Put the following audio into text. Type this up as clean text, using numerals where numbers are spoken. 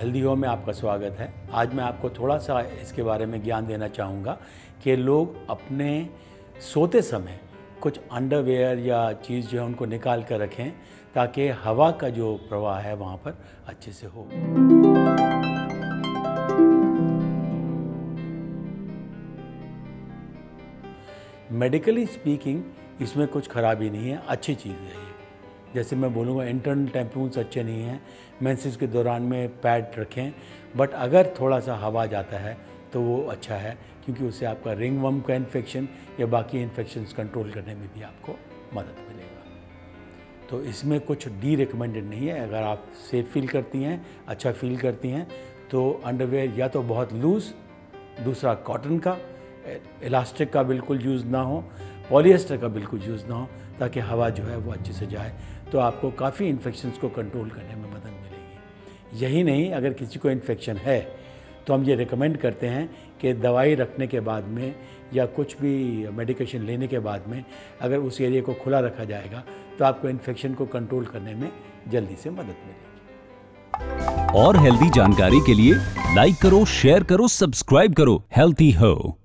हेल्दीहो में आपका स्वागत है। आज मैं आपको थोड़ा सा इसके बारे में ज्ञान देना चाहूँगा कि लोग अपने सोते समय कुछ अंडरवेयर या चीज़ जो है उनको निकाल कर रखें ताकि हवा का जो प्रवाह है वहाँ पर अच्छे से हो। मेडिकली स्पीकिंग इसमें कुछ खराबी नहीं है, अच्छी चीज़ है। जैसे मैं बोलूँगा इंटरनल टैम्पून्स अच्छे नहीं हैं, मेंसेस के दौरान में पैड रखें, बट अगर थोड़ा सा हवा जाता है तो वो अच्छा है क्योंकि उससे आपका रिंगवर्म का इन्फेक्शन या बाकी इन्फेक्शंस कंट्रोल करने में भी आपको मदद मिलेगा। तो इसमें कुछ डी रिकमेंडेड नहीं है। अगर आप सेफ फील करती हैं, अच्छा फील करती हैं तो अंडरवेयर या तो बहुत लूज़, दूसरा कॉटन का, इलास्टिक का बिल्कुल यूज़ ना हो, पॉलिएस्टर का बिल्कुल यूज़ ना हो ताकि हवा जो है वो अच्छे से जाए, तो आपको काफ़ी इन्फेक्शंस को कंट्रोल करने में मदद मिलेगी। यही नहीं, अगर किसी को इन्फेक्शन है तो हम ये रिकमेंड करते हैं कि दवाई रखने के बाद में या कुछ भी मेडिकेशन लेने के बाद में अगर उस एरिया को खुला रखा जाएगा तो आपको इन्फेक्शन को कंट्रोल करने में जल्दी से मदद मिलेगी। और हेल्दी जानकारी के लिए लाइक करो, शेयर करो, सब्सक्राइब करो हेल्थी हो।